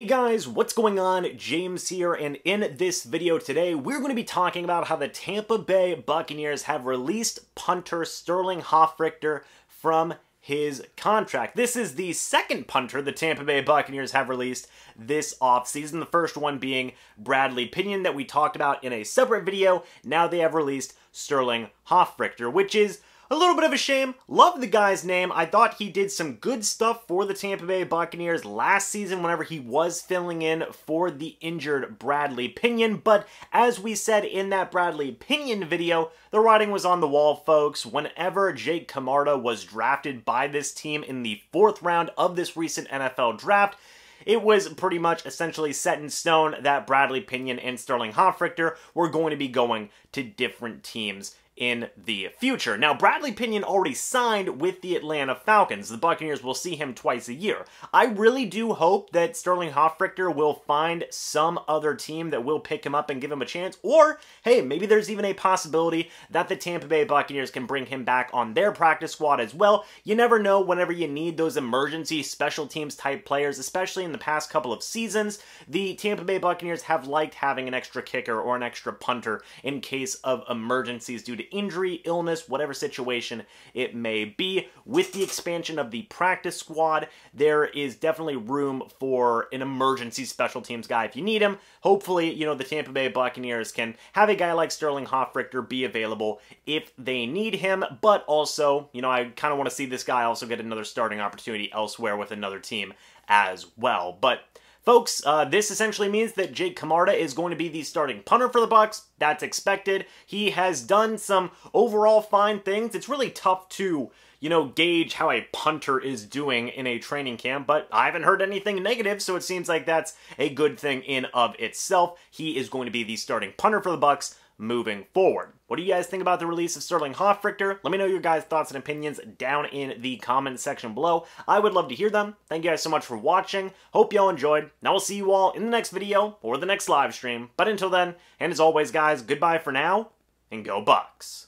Hey guys, what's going on? James here, and in this video today, we're going to be talking about how the Tampa Bay Buccaneers have released punter Sterling Hofrichter from his contract. This is the second punter the Tampa Bay Buccaneers have released this offseason, the first one being Bradley Pinion that we talked about in a separate video. Now they have released Sterling Hofrichter, which is a little bit of a shame. Love the guy's name. I thought he did some good stuff for the Tampa Bay Buccaneers last season whenever he was filling in for the injured Bradley Pinion, but as we said in that Bradley Pinion video, the writing was on the wall, folks. Whenever Jake Camarda was drafted by this team in the fourth round of this recent NFL draft, it was pretty much essentially set in stone that Bradley Pinion and Sterling Hofrichter were going to be going to different teams in the future. Now, Bradley Pinion already signed with the Atlanta Falcons. The Buccaneers will see him twice a year. I really do hope that Sterling Hofrichter will find some other team that will pick him up and give him a chance, or, hey, maybe there's even a possibility that the Tampa Bay Buccaneers can bring him back on their practice squad as well. You never know whenever you need those emergency special teams type players, especially in the past couple of seasons. The Tampa Bay Buccaneers have liked having an extra kicker or an extra punter in case of emergencies due to injury, illness, whatever situation it may be. With the expansion of the practice squad, there is definitely room for an emergency special teams guy if you need him. Hopefully, you know, the Tampa Bay Buccaneers can have a guy like Sterling Hofrichter be available if they need him, but also, you know, I kind of want to see this guy also get another starting opportunity elsewhere with another team as well. But folks, this essentially means that Jake Camarda is going to be the starting punter for the Bucs. That's expected. He has done some overall fine things. It's really tough to, you know, gauge how a punter is doing in a training camp, but I haven't heard anything negative, so it seems like that's a good thing in of itself. He is going to be the starting punter for the Bucs moving forward. What do you guys think about the release of Sterling Hofrichter? Let me know your guys' thoughts and opinions down in the comment section below. I would love to hear them. Thank you guys so much for watching. Hope y'all enjoyed. Now we'll see you all in the next video or the next live stream. But until then, and as always guys, goodbye for now and go Bucks.